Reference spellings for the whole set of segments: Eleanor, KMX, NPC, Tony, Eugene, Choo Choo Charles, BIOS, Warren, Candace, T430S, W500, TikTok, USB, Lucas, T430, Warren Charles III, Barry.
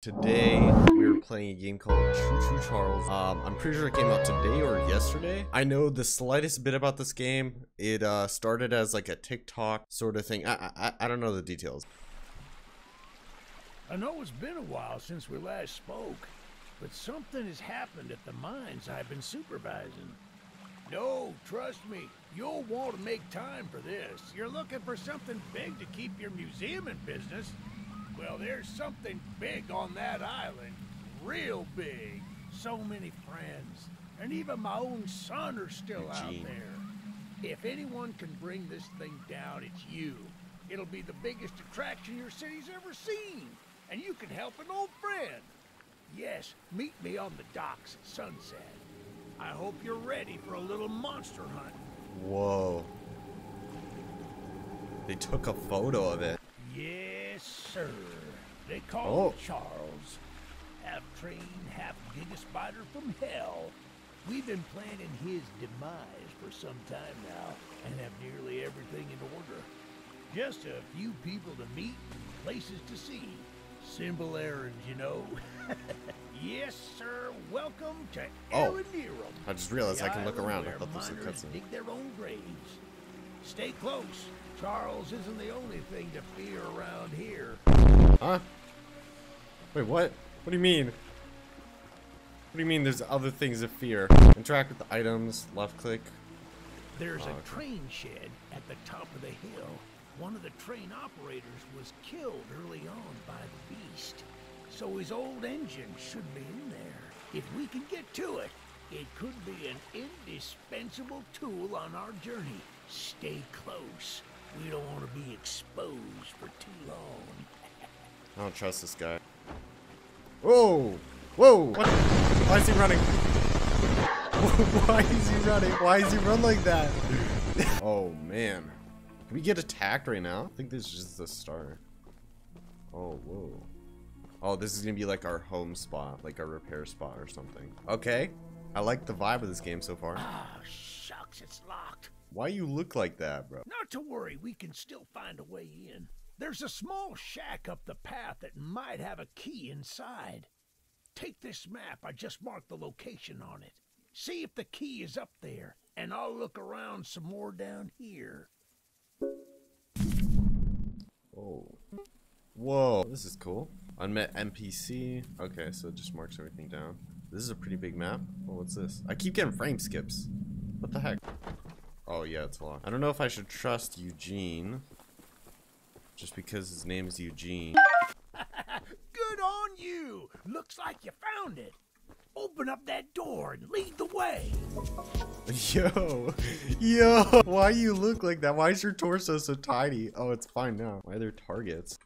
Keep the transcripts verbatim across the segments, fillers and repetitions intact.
Today we're playing a game called Choo Choo Charles. Um, I'm pretty sure it came out today or yesterday. I know the slightest bit about this game. It uh, started as like a TikTok sort of thing. I, I I don't know the details. I know it's been a while since we last spoke, but something has happened at the mines I've been supervising. No, trust me, you'll want to make time for this. You're looking for something big to keep your museum in business. Well, there's something big on that island. Real big. So many friends. And even my own son are still Eugene. out there. If anyone can bring this thing down, it's you. It'll be the biggest attraction your city's ever seen. And you can help an old friend. Yes, meet me on the docks at sunset. I hope you're ready for a little monster hunt. Whoa. They took a photo of it. Yeah. Sir, they call him Charles. Half train, half gigaspider from hell. We've been planning his demise for some time now and have nearly everything in order. Just a few people to meet and places to see. Simple errands, you know. Yes, sir. Welcome to Eleanor. Oh, I just realized I can look around. I thought this was a cutscene. Dig their own graves. Stay close. Charles isn't the only thing to fear around here. Huh? Wait, what? What do you mean? What do you mean there's other things to fear? Interact with the items, left click. There's oh, a okay. train shed at the top of the hill. One of the train operators was killed early on by the beast. So his old engine should be in there. If we can get to it, it could be an indispensable tool on our journey. Stay close. We don't want to be exposed for too long. I don't trust this guy. Whoa! Whoa! What? Why is he running? Why is he running? Why is he run like that? Oh, man. Can we get attacked right now? I think this is just the start. Oh, whoa. Oh, this is going to be like our home spot. Like our repair spot or something. Okay. I like the vibe of this game so far. Oh, shucks. It's locked. Why you look like that, bro? Not to worry, we can still find a way in. There's a small shack up the path that might have a key inside. Take this map, I just marked the location on it. See if the key is up there, and I'll look around some more down here. Oh. Whoa, this is cool. Unmet N P C. Okay, so it just marks everything down. This is a pretty big map. Oh, what's this? I keep getting frame skips. What the heck? Oh, yeah, it's locked. I don't know if I should trust Eugene. Just because his name is Eugene. Good on you! Looks like you found it. Open up that door and lead the way. Yo. Yo. Why you look like that? Why is your torso so tiny? Oh, it's fine now. Why are there targets?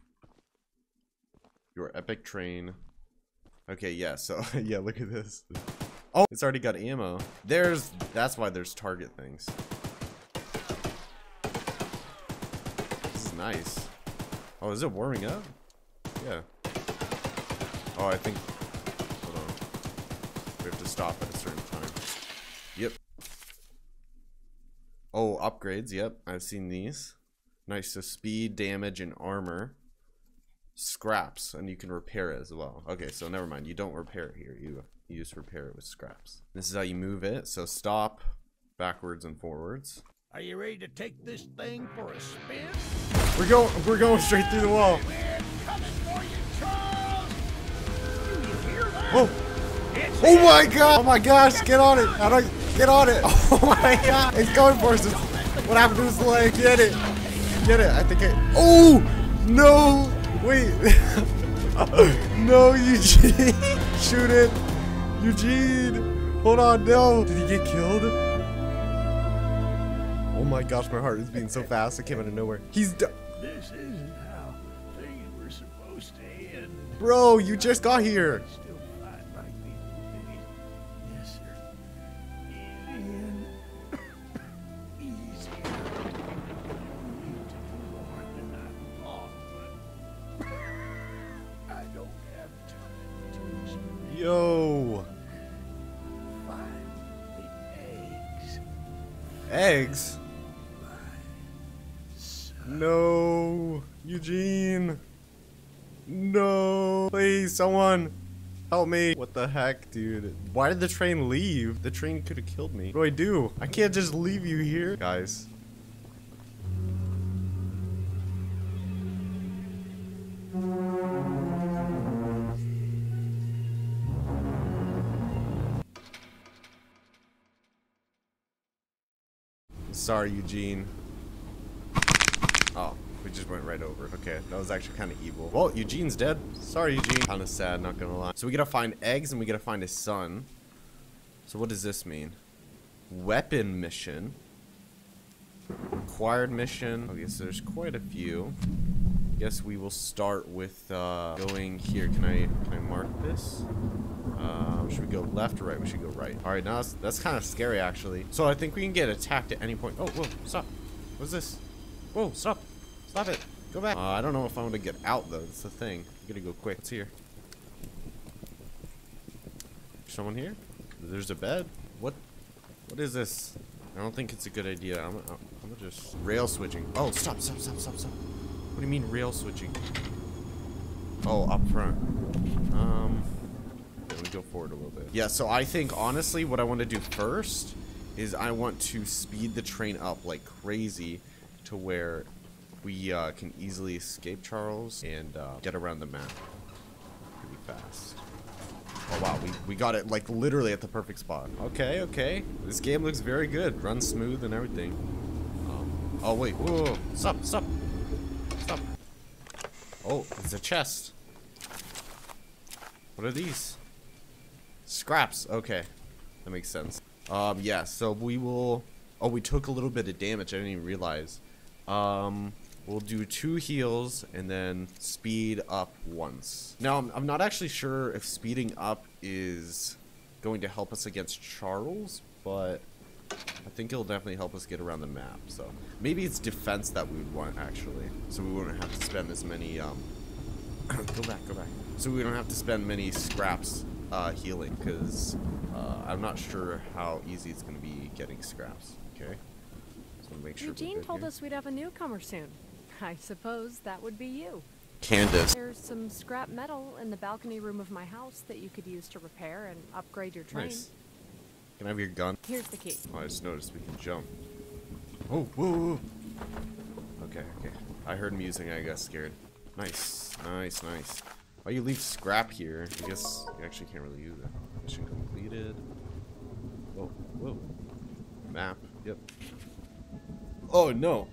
Your epic train. Okay, yeah, so, yeah, look at this. Oh, it's already got ammo. There's, that's why there's target things. Nice. Oh, is it warming up? Yeah. Oh, I think. Hold on. We have to stop at a certain time. Yep. Oh, upgrades. Yep. I've seen these. Nice. So speed, damage, and armor. Scraps. And you can repair it as well. Okay, so never mind. You don't repair it here. You, you just repair it with scraps. This is how you move it. So stop, backwards, and forwards. Are you ready to take this thing for a spin? We're going. We're going straight through the wall. We're coming for you, Charles. Do you hear that? Oh! It's oh him. my God! Oh my gosh! Get on it! How do I get on it? Oh my God! It's going for us. What happened to his leg? Get it! Get it! I think it. Oh no! Wait! No, Eugene! Shoot it, Eugene! Hold on! No! Did he get killed? Oh my gosh, my heart is beating so fast. It came out of nowhere. He's d- This isn't how things were supposed to end. Bro, you just got here. Still find my people. Yes, sir. Easier. You took more than I thought, but I don't have time to explain. Yo. Find the eggs. Eggs? No, Eugene. No. Please, someone help me. What the heck, dude? Why did the train leave? The train could have killed me. What do I do? I can't just leave you here. Guys. Sorry, Eugene. Oh, we just went right over. Okay, that was actually kind of evil. Well, Eugene's dead. Sorry, Eugene. Kind of sad, not gonna lie. So we gotta find eggs and we gotta find a son. So what does this mean? Weapon mission. Acquired mission. Okay, so there's quite a few. Guess we will start with uh, going here. Can I can I mark this? Um, should we go left or right? We should go right. All right, now that's, that's kind of scary actually. So I think we can get attacked at any point. Oh, whoa, stop. What's this? Whoa, stop. Stop it. Go back. Uh, I don't know if I want to get out though. That's the thing. I'm gonna go quick. What's here? Someone here? There's a bed. What? What is this? I don't think it's a good idea. I'm, I'm, I'm just rail switching. Oh, stop, stop, stop, stop, stop. What do you mean rail switching? Oh, up front. Um. Go forward a little bit. Yeah, so I think honestly what I want to do first is I want to speed the train up like crazy to where we uh, can easily escape Charles and uh, get around the map pretty fast. Oh wow, we, we got it like literally at the perfect spot. Okay, okay. This game looks very good. Runs smooth and everything. Um, oh wait, whoa, whoa, stop, stop, stop. Oh, there's a chest. What are these? Scraps. Okay, that makes sense. Um yeah, so we will oh we took a little bit of damage. I didn't even realize. Um we'll do two heals and then speed up once. Now I'm, I'm not actually sure if speeding up is going to help us against Charles, but I think it'll definitely help us get around the map. So maybe it's defense that we would want actually, so we wouldn't have to spend as many um go back go back so we don't have to spend many scraps Uh, healing, because uh, I'm not sure how easy it's going to be getting scraps. Okay, so make sure. Eugene told here. us we'd have a newcomer soon. I suppose that would be you, Candace. There's some scrap metal in the balcony room of my house that you could use to repair and upgrade your train. Nice. Can I have your gun? Here's the key. Oh, I just noticed we can jump. Oh, whoa, whoa. Okay, okay. I heard music. I got scared. Nice, nice, nice. Why you leave scrap here? I guess you actually can't really use it. Mission completed. Whoa, whoa. Map. Yep. Oh no.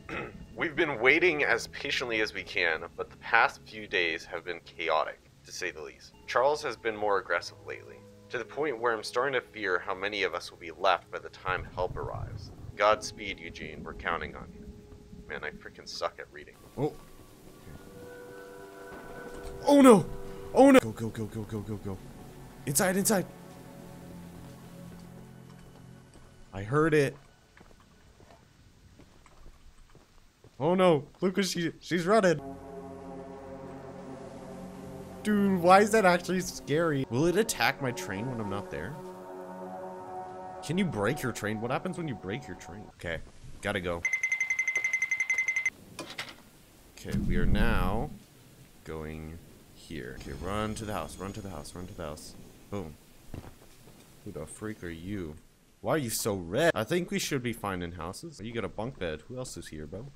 We've been waiting as patiently as we can, but the past few days have been chaotic, to say the least. Charles has been more aggressive lately, to the point where I'm starting to fear how many of us will be left by the time help arrives. Godspeed, Eugene. We're counting on you. Man, I freaking suck at reading. Oh. Oh no! Oh no! Go, go, go, go, go, go, go. Inside, inside. I heard it. Oh no. Lucas, she, she's running. Dude, why is that actually scary? Will it attack my train when I'm not there? Can you break your train? What happens when you break your train? Okay, gotta go. Okay, we are now going here. Okay, run to the house, run to the house, run to the house. Boom. Who the freak are you? Why are you so red? I think we should be finding houses. You got a bunk bed. Who else is here, bro?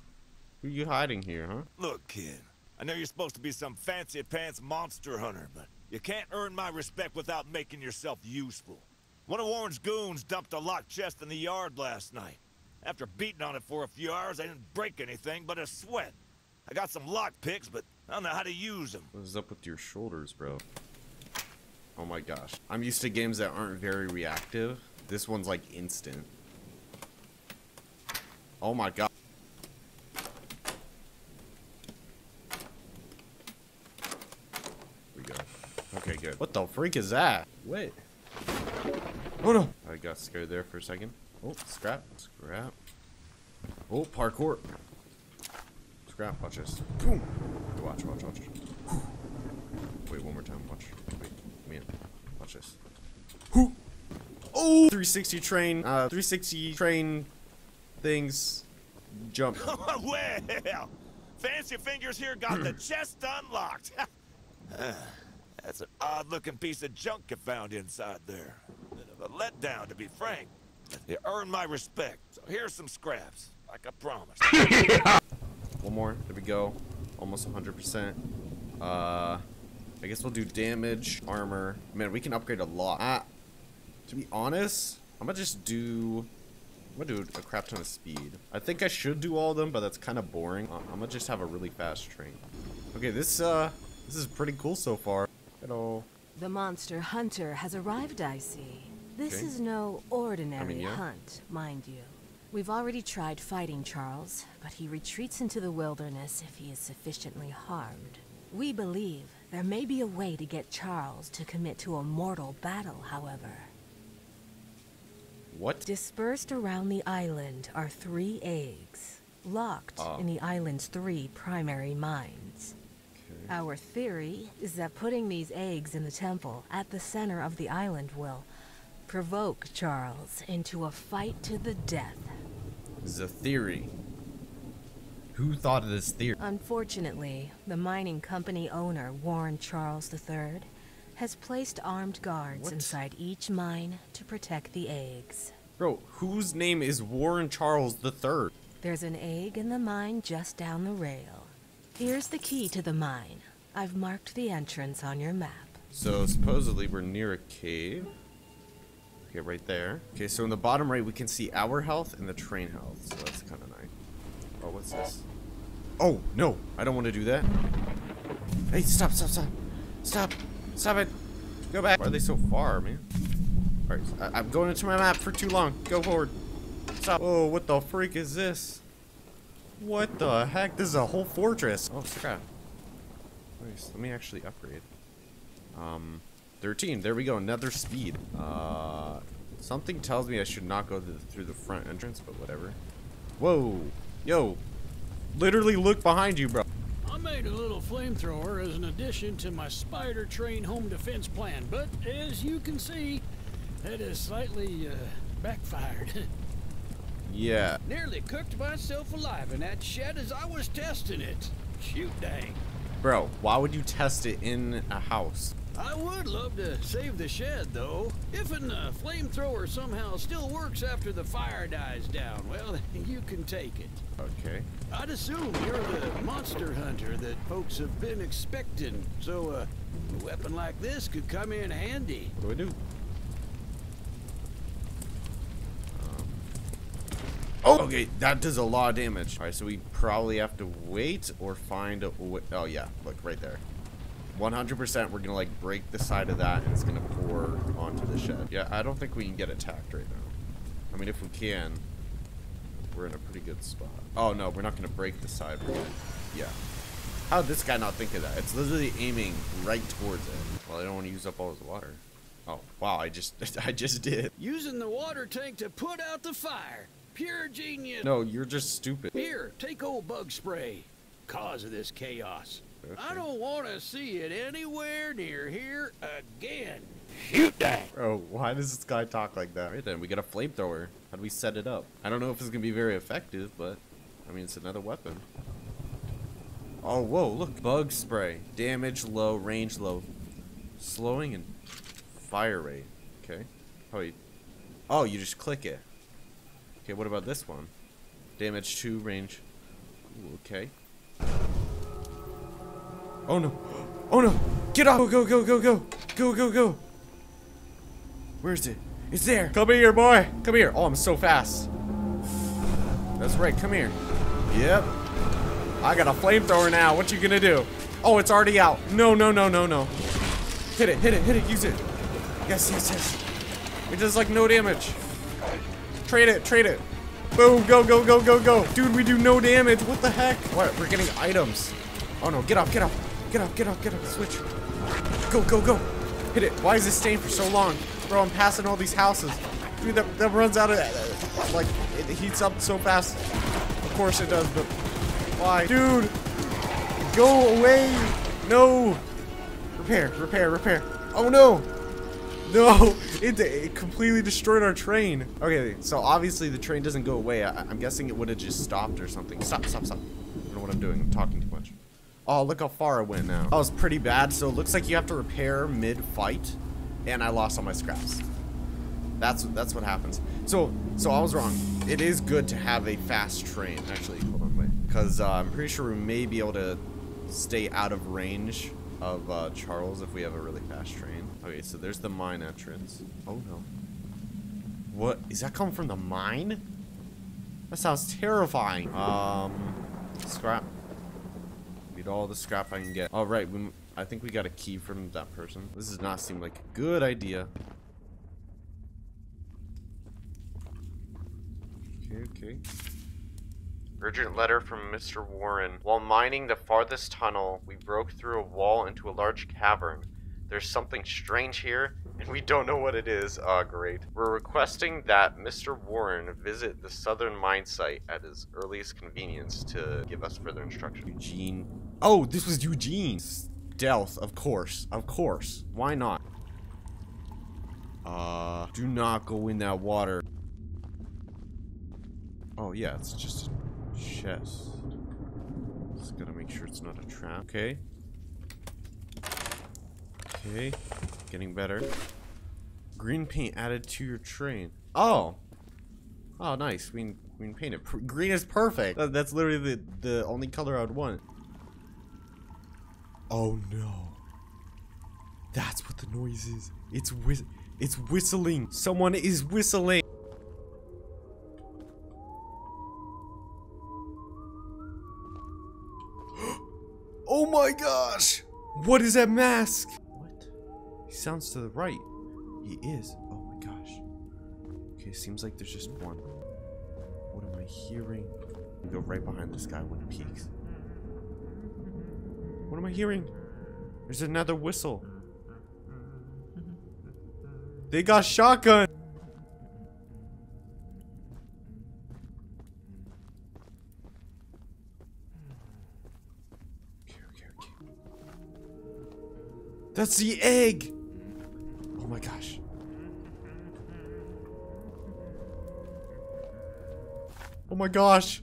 Who are you hiding here, huh? Look, kid. I know you're supposed to be some fancy-pants monster hunter, but you can't earn my respect without making yourself useful. One of Warren's goons dumped a locked chest in the yard last night. After beating on it for a few hours, I didn't break anything but a sweat. I got some lock picks, but I don't know how to use them. What is up with your shoulders, bro? Oh my gosh. I'm used to games that aren't very reactive. This one's like instant. Oh my god. Here we go. Okay, good. What the freak is that? Wait. Oh no. I got scared there for a second. Oh, scrap. Scrap. Oh, parkour. Scrap, watch this. Boom. Watch, watch, watch. Wait, one more time. Watch. Wait, man. Watch this. Who? Oh! three sixty train. Uh, three sixty train things. Jump. Well, fancy fingers here got the chest unlocked. Uh, that's an odd-looking piece of junk you found inside there. Bit of a letdown, to be frank. You earned my respect, so here's some scraps, like I promised. One more, there we go. Almost one hundred percent. Uh, I guess we'll do damage, armor. Man, we can upgrade a lot. Uh, to be honest, I'm gonna just do... I'm gonna do a crap ton of speed. I think I should do all of them, but that's kind of boring. Uh, I'm gonna just have a really fast train. Okay, this, uh... This is pretty cool so far. Hello. The monster hunter has arrived, I see. This okay. is no ordinary I mean, yeah. hunt, mind you. We've already tried fighting Charles, but he retreats into the wilderness if he is sufficiently harmed. We believe there may be a way to get Charles to commit to a mortal battle, however. What? Dispersed around the island are three eggs, locked uh. in the island's three primary mines. Our theory is that putting these eggs in the temple at the center of the island will provoke Charles into a fight to the death. This is a theory. Who thought of this theory? Unfortunately, the mining company owner, Warren Charles the third, has placed armed guards what? inside each mine to protect the eggs. Bro, whose name is Warren Charles the third? There's an egg in the mine just down the rail. Here's the key to the mine. I've marked the entrance on your map. So supposedly we're near a cave. Okay, right there. Okay, so in the bottom right we can see our health and the train health. So that's kind of nice. Oh, what's this? Oh, no. I don't want to do that. Hey, stop, stop, stop. Stop. Stop it. Go back. Why are they so far, man? All right, I I'm going into my map for too long. Go forward. Stop. Oh, what the freak is this? What the heck? This is a whole fortress. Oh, crap. Nice. Let me actually upgrade. Um, thirteen. There we go. Another speed. Uh, something tells me I should not go th through the front entrance, but whatever. Whoa. Yo. Literally look behind you, bro. I made a little flamethrower as an addition to my spider train home defense plan, but as you can see, that has slightly uh, backfired. Yeah. Nearly cooked myself alive in that shed as I was testing it. Shoot dang. Bro, why would you test it in a house? I would love to save the shed though. If a uh, flamethrower somehow still works after the fire dies down, well, you can take it. Okay. I'd assume you're the monster hunter that folks have been expecting. So uh, a weapon like this could come in handy. What do I do? Oh, okay, that does a lot of damage. All right, so we probably have to wait or find a way. Oh yeah, look right there. one hundred percent we're gonna like break the side of that and it's gonna pour onto the shed. Yeah, I don't think we can get attacked right now. I mean, if we can, we're in a pretty good spot. Oh no, we're not gonna break the side. We're gonna, yeah. How did this guy not think of that? It's literally aiming right towards it. Well, I don't wanna use up all his water. Oh, wow, I just, I just did. Using the water tank to put out the fire. Pure genius. No, you're just stupid. Here, take old bug spray. Cause of this chaos. Okay. I don't want to see it anywhere near here again. Shoot dang. Bro, why does this guy talk like that? Right then, we got a flamethrower. How do we set it up? I don't know if it's going to be very effective, but I mean, it's another weapon. Oh, whoa, look. Bug spray. Damage low, range low. Slowing and fire rate. Okay. Oh, you, oh, you just click it. Okay, what about this one? Damage two, range. Ooh, okay. Oh no! Oh no! Get off! Go, go, go, go, go! Go, go, go! Where is it? It's there! Come here, boy! Come here! Oh, I'm so fast! That's right, come here. Yep. I got a flamethrower now. What you gonna do? Oh, it's already out. No, no, no, no, no. Hit it, hit it, hit it, use it. Yes, yes, yes. It does like no damage. Trade it, trade it. Boom, go, go, go, go, go. Dude, we do no damage. What the heck? What? We're getting items. Oh no, get up, get up. Get up, get up, get up. Switch. Go, go, go. Hit it. Why is this staying for so long? Bro, I'm passing all these houses. Dude, that, that runs out of... Like, it heats up so fast. Of course it does, but... Why? Dude! Go away! No! Repair, repair, repair. Oh no! No, it, it completely destroyed our train. Okay, so obviously the train doesn't go away. I, I'm guessing it would have just stopped or something. Stop, stop, stop. I don't know what I'm doing. I'm talking too much. Oh, look how far I went now. That was pretty bad. So it looks like you have to repair mid-fight, and I lost all my scraps. That's that's what happens. So so I was wrong. It is good to have a fast train. Actually, hold on, wait, because uh, I'm pretty sure we may be able to stay out of range of uh, Charles if we have a really fast train. Okay, so there's the mine entrance. Oh no. What is that coming from the mine? That sounds terrifying. Um, scrap. Need all the scrap I can get. All right, we, I think we got a key from that person. This does not seem like a good idea. Okay, okay. Urgent letter from Mister Warren. While mining the farthest tunnel, we broke through a wall into a large cavern. There's something strange here, and we don't know what it is. Ah, uh, great. We're requesting that Mister Warren visit the southern mine site at his earliest convenience to give us further instruction. Eugene. Oh, this was Eugene. Stealth, of course. Of course. Why not? Uh, do not go in that water. Oh, yeah, it's just a chest. Just gotta make sure it's not a trap. Okay. Okay, getting better. Green paint added to your train. Oh, oh, nice. We can, we can paint it. Green is perfect. That's literally the the only color I would want. Oh no, that's what the noise is. It's whis it's whistling. Someone is whistling. Oh my gosh! What is that mask? He sounds to the right. He is. Oh my gosh. Okay, seems like there's just one. What am I hearing? I go right behind this guy when it peeks. What am I hearing? There's another whistle. They got shotgun. Okay, okay, okay. That's the egg. Oh my gosh. Oh my gosh.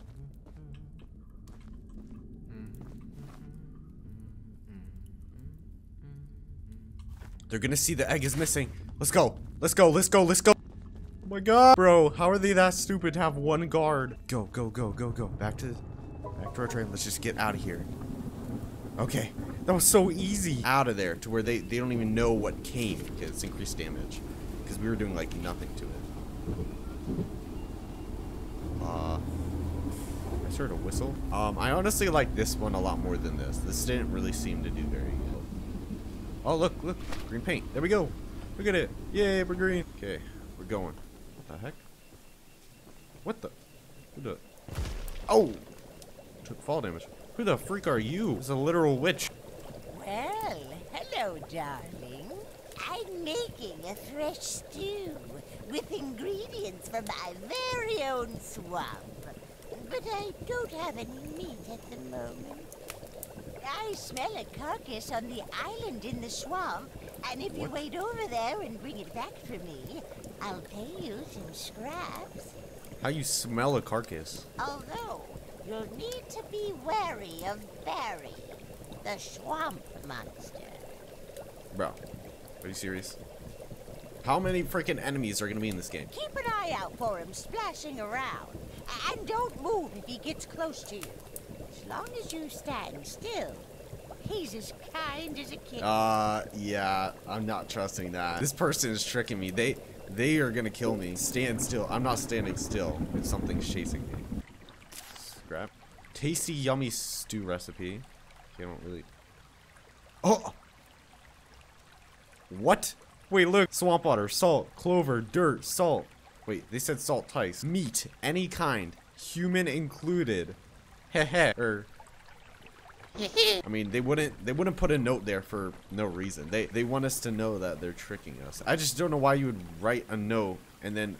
They're gonna see the egg is missing. Let's go. Let's go. Let's go. Let's go. Oh my god. Bro, how are they that stupid to have one guard? Go, go, go, go, go. Back to, back to our train. Let's just get out of here. Okay. That was so easy. Out of there to where they, they don't even know what came because it's increased damage. Because we were doing like nothing to it. Uh, I just heard a whistle. Um, I honestly like this one a lot more than this. This didn't really seem to do very good. Oh, look, look. Green paint. There we go. Look at it. Yay, we're green. Okay, we're going. What the heck? What the? Who the? Oh! Took fall damage. Who the freak are you? It's a literal witch. Well, hello, darling. I'm making a fresh stew with ingredients from my very own swamp. But I don't have any meat at the moment. I smell a carcass on the island in the swamp, and if what? you wait over there and bring it back for me, I'll pay you some scraps. How you smell a carcass? Although, you'll need to be wary of Barry, the swamp monster. Bro, are you serious? How many freaking enemies are gonna be in this game? Keep an eye out for him splashing around. And don't move if he gets close to you. As long as you stand still, he's as kind as a kid. Uh, yeah, I'm not trusting that. This person is tricking me. They, they are gonna kill me. Stand still. I'm not standing still if something's chasing me. Scrap. Tasty, yummy stew recipe. I don't really. Oh! What? Wait, look. Swamp otter, salt, clover, dirt, salt. Wait, they said salt twice. Meat, any kind, human included. Heh or. I mean, they wouldn't. They wouldn't put a note there for no reason. They they want us to know that they're tricking us. I just don't know why you would write a note and then,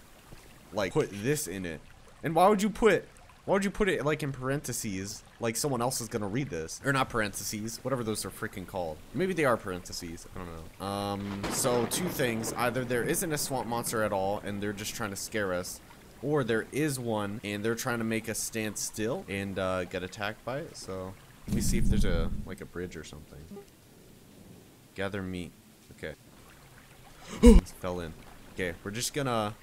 like, put this in it. And why would you put? Why would you put it, like, in parentheses, like someone else is gonna read this? Or not parentheses, whatever those are freaking called. Maybe they are parentheses, I don't know. Um, so two things, either there isn't a swamp monster at all and they're just trying to scare us, or there is one and they're trying to make us stand still and uh, get attacked by it, so. Let me see if there's a like a bridge or something. Gather meat. Okay. Fell in. Okay, we're just gonna.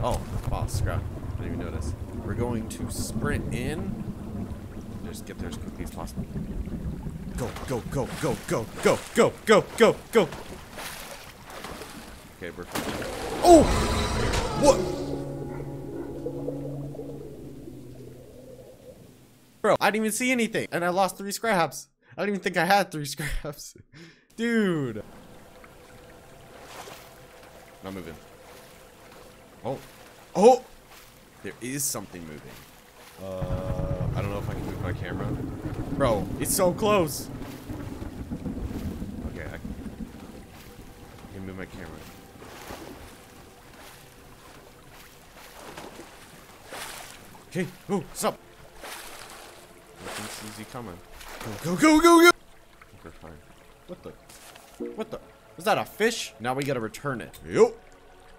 Oh, wow, scrap. I didn't even notice. We're going to sprint in. Just get there as quickly as possible. Go, go, go, go, go, go, go, go, go, go. Okay, we're. Oh! What? Bro, I didn't even see anything, and I lost three scraps. I don't even think I had three scraps. Dude. Not moving. Oh. Oh! There is something moving. Uh, I don't know if I can move my camera. Bro, it's so close. Okay, I can move my camera. Okay, oh, stop. Easy coming. Go, go, go, go, go! We're fine. What the? What the? Was that a fish? Now we gotta return it. Yo!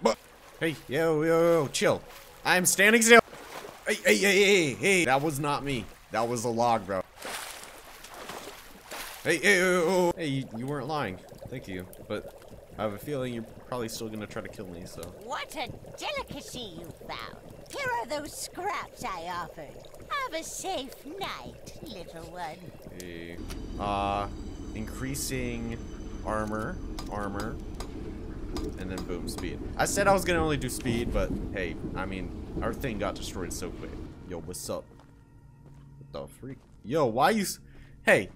But hey, yo, yo, yo, chill. I'm standing still. Hey, hey, hey, hey, hey. That was not me. That was a log, bro. Hey, hey, oh, oh. Hey, you, you weren't lying. Thank you. But I have a feeling you're probably still gonna try to kill me, so. What a delicacy you found. Here are those scraps I offered. Have a safe night, little one. Hey. Uh, increasing armor, armor, and then boom, speed. I said I was gonna only do speed, but hey, I mean, our thing got destroyed so quick. Yo, what's up? What the freak? Yo, why you? S hey,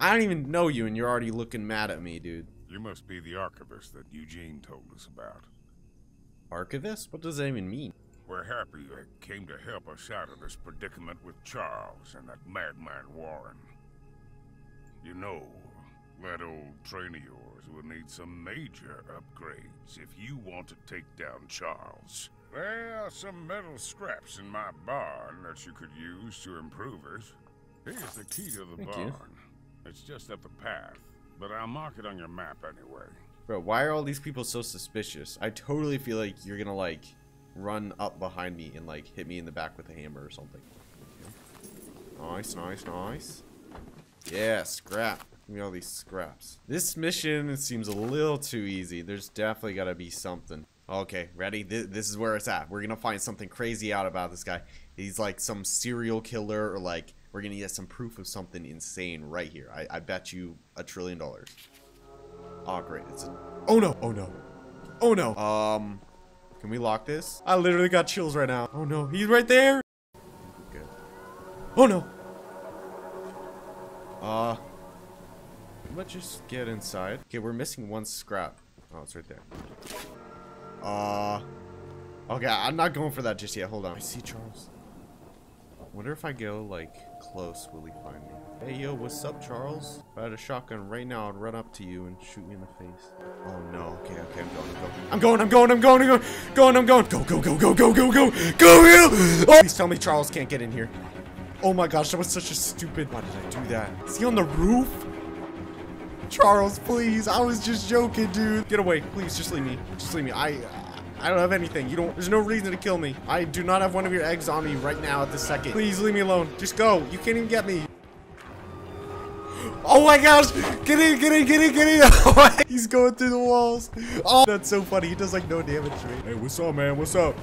I don't even know you, and you're already looking mad at me, dude. You must be the archivist that Eugene told us about. Archivist? What does that even mean? We're happy you came to help us out of this predicament with Charles and that madman Warren. You know, that old train of yours will need some major upgrades if you want to take down Charles. There are some metal scraps in my barn that you could use to improve it. Here's the key to the Thank barn. You. It's just up a path, but I'll mark it on your map anyway. Bro, why are all these people so suspicious? I totally feel like you're gonna like... run up behind me and like hit me in the back with a hammer or something. Nice, nice, nice. Yeah, scrap. Give me all these scraps. This mission seems a little too easy. There's definitely gotta be something. Okay, ready? This, this is where it's at. We're gonna find something crazy out about this guy. He's like some serial killer, or like we're gonna get some proof of something insane right here. I, I bet you a trillion dollars. Oh great, it's a oh no, oh no, oh no. Um. Can we lock this? I literally got chills right now. Oh no, he's right there. Good. Oh no. Uh, let's just get inside. Okay, we're missing one scrap. Oh, it's right there. Uh, okay, I'm not going for that just yet. Hold on. I see Charles. Wonder if I go like close, will he find me? Hey yo, what's up, Charles? If I had a shotgun right now, I'd run up to you and shoot me in the face. Oh no, okay, okay, I'm going, I'm going. I'm going, I'm going, I'm going, I'm going, I'm going. Go, go, go, go, go, go, go, go, yo! Oh, please tell me Charles can't get in here. Oh my gosh, that was such a stupid, why did I do that? Is he on the roof? Charles, please, I was just joking, dude. Get away, please, just leave me, just leave me. I, I I don't have anything. You don't. There's no reason to kill me. I do not have one of your eggs on me right now at this second. Please leave me alone. Just go. You can't even get me. Oh my gosh! Get in! Get in! Get in! Get in! Oh, he's going through the walls. Oh, that's so funny. He does like no damage to me. Hey, what's up, man? What's up?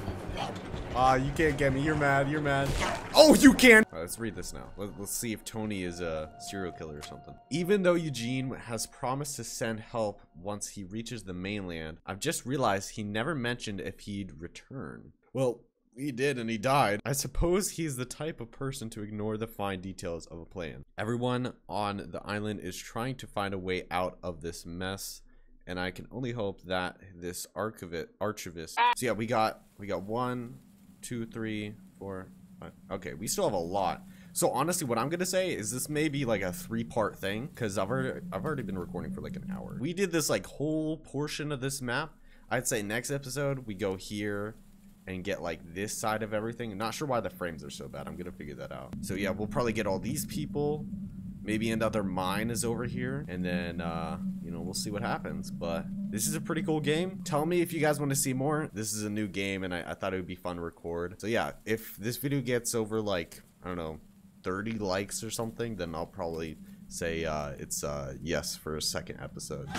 Ah, uh, you can't get me. You're mad. You're mad. Oh, you can. All right, let's read this now. Let's, let's see if Tony is a serial killer or something. Even though Eugene has promised to send help once he reaches the mainland, I've just realized he never mentioned if he'd return. Well, he did and he died. I suppose he's the type of person to ignore the fine details of a plan. Everyone on the island is trying to find a way out of this mess. And I can only hope that this archivist, archivist. So yeah, we got, we got one. Two, three, four, five. Okay, we still have a lot. So honestly, what I'm gonna say is this may be like a three-part thing, because I've already I've already been recording for like an hour. We did this like whole portion of this map. I'd say next episode we go here and get like this side of everything. I'm not sure why the frames are so bad. I'm gonna figure that out. So yeah, we'll probably get all these people. Maybe another mine is over here, and then, uh, you know, we'll see what happens. But this is a pretty cool game. Tell me if you guys want to see more. This is a new game, and I, I thought it would be fun to record. So, yeah, if this video gets over, like, I don't know, thirty likes or something, then I'll probably say uh, it's uh, yes for a second episode.